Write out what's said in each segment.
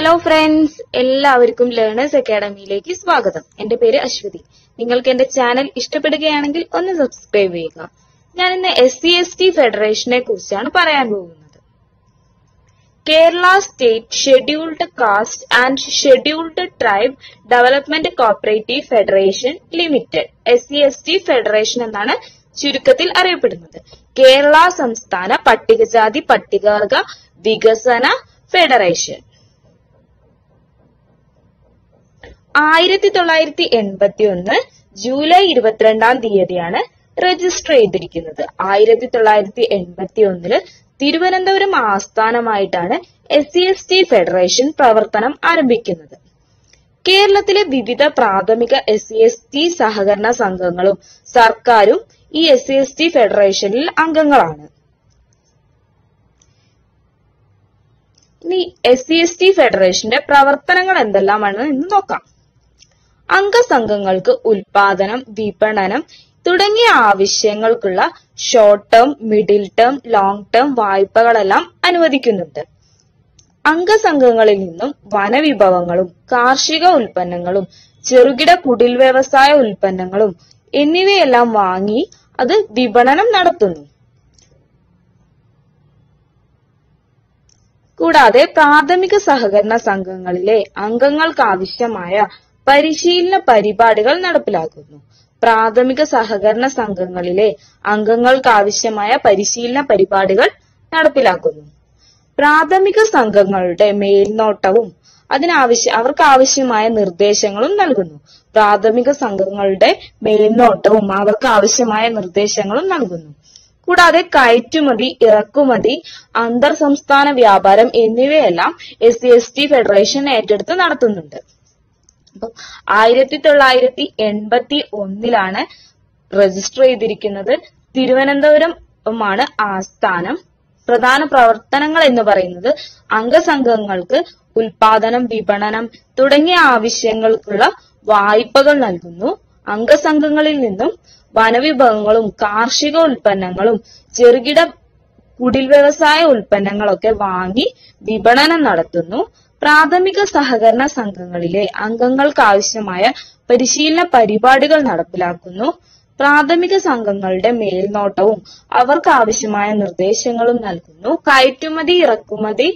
hello friends എല്ലാവർക്കും learners അക്കാദമിയിലേക്ക് സ്വാഗതം എൻ്റെ പേര് അശ്വതി നിങ്ങൾക്ക് എൻ്റെ ചാനൽ ഇഷ്ടപ്പെടുകയാണെങ്കിൽ ഒന്ന് സബ്സ്ക്രൈബ് ചെയ്യുക ഞാൻ ഇന്ന് SC/ST ഫെഡറേഷനെ കുറിച്ചാണ് പറയാൻ പോകുന്നത് Kerala state scheduled caste and scheduled tribe development cooperative federation limited SC/ST federation എന്നാണ് ചുരുക്കത്തിൽ അറിയപ്പെടുന്നത് കേരള സംസ്ഥാന പട്ടികജാതി പട്ടികവർഗ വികസന ഫെഡറേഷൻ 1981 ജൂലൈ 22-ാം തീയതിയാണ് രജിസ്റ്റർ ചെയ്തിരിക്കുന്നത് 1981 തിരുവനന്തപുരം ആസ്ഥാനമായിട്ടാണ് SC/ST ഫെഡറേഷൻ പ്രവർത്തനം ആരംഭിക്കുന്നത് കേരളത്തിലെ വിവിധ പ്രാഥമിക SC/ST സഹകരണ സംഘങ്ങളും സർക്കാരും ഈ SC/ST ഫെഡറേഷനിൽ അംഗങ്ങളാണ് SC/ST ഫെഡറേഷന്റെ പ്രവർത്തനങ്ങൾ എന്തെല്ലാമാണ് എന്ന് നോക്കാം അംഗസംഘങ്ങൾക്ക് ഉൽപാദനം വിപണനം തുടങ്ങിയ ആവശ്യങ്ങൾക്കുള്ള short term middle term long term വായ്പകളെല്ലാം അനുവദിക്കുന്നുണ്ട് അംഗസംഘങ്ങളിൽ നിന്നും വനവിഭവങ്ങളും കാർഷിക ഉൽപ്പന്നങ്ങളും ചെറുകിട കുടിൽ വ്യവസായ ഉൽപ്പന്നങ്ങളും എന്നിവയെല്ലാം വാങ്ങി അത് വിപണനം നടത്തുന്നു കൂടാതെ പ്രാഥമിക സഹകരണ സംഘങ്ങളിലെ അംഗങ്ങൾക്ക് ആവശ്യമായ പരിശീലന പരിപാടികൾ നടപ്പിലാക്കുന്നു പ്രാഥമിക സഹകരണ സംഘങ്ങളിലെ അംഗങ്ങൾക്ക് ആവശ്യമായ പരിശീലന പരിപാടികൾ നടപ്പിലാക്കുന്നു പ്രാഥമിക സംഘങ്ങളുടെ മേൽനോട്ടവും അവർക്ക് ആവശ്യമായ നിർദ്ദേശങ്ങളും നൽകുന്നു പ്രാഥമിക സംഘങ്ങളുടെ മേൽനോട്ടവും അവർക്ക് ആവശ്യമായ നിർദ്ദേശങ്ങളും നൽകുന്നു കൂടാതെ കയറ്റുമതി ഇറക്കുമതി അന്തർ സംസ്ഥാന വ്യാപാരം എന്നിവയെല്ലാം SC/ST ഫെഡറേഷൻ ഏറ്റെടുത്ത് നടത്തുന്നുണ്ട് 1981-ലാണ് രജിസ്റ്റർ ചെയ്തിരിക്കുന്നത് തിരുവനന്തപുരം ആണ് ആസ്ഥാനം പ്രധാന പ്രവർത്തനങ്ങൾ എന്ന് പറയുന്നത് അംഗസംഘങ്ങൾക്ക് ഉൽപാദനം വിപണനം തുടങ്ങിയ ആവശ്യങ്ങൾക്കുള്ള വായ്പകൾ നൽകുന്നു അംഗസംഘങ്ങളിൽ നിന്നും വനവിഭവങ്ങളും കാർഷിക ഉൽപ്പന്നങ്ങളും ചെറുകിട കുടിൽ വ്യവസായ ഉൽപ്പന്നങ്ങളൊക്കെ വാങ്ങി വിപണനം നടത്തുന്നു പ്രാഥമിക സഹകരണ സംഘങ്ങളിലെ അംഗങ്ങൾക്ക് ആവശ്യമായ പരിശീലന പരിപാടികൾ നടപ്പിലാക്കുന്നു പ്രാഥമിക സംഘങ്ങളുടെ മേൽനോട്ടവും അവർക്ക് ആവശ്യമായ നിർദ്ദേശങ്ങളും നൽകുന്നു കയറ്റുമതി ഇറക്കുമതി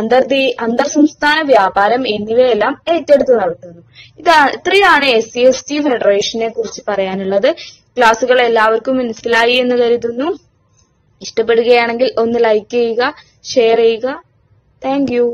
അന്തർ സംസ്ഥാന വ്യാപാരം എന്നിവയെല്ലാം ഏറ്റെടുത്ത് നടത്തുന്നു ഇത്രയാണ് SC/ST ഫെഡറേഷനെ കുറിച്ച് പറയാനുള്ളത് ക്ലാസുകൾ എല്ലാവർക്കും മനസ്സിലായി എന്ന് കരുതുന്നു ഇഷ്ടപ്പെടുകയാണെങ്കിൽ ഒന്ന് ലൈക്ക് ചെയ്യുക ഷെയർ ചെയ്യുക താങ്ക് യു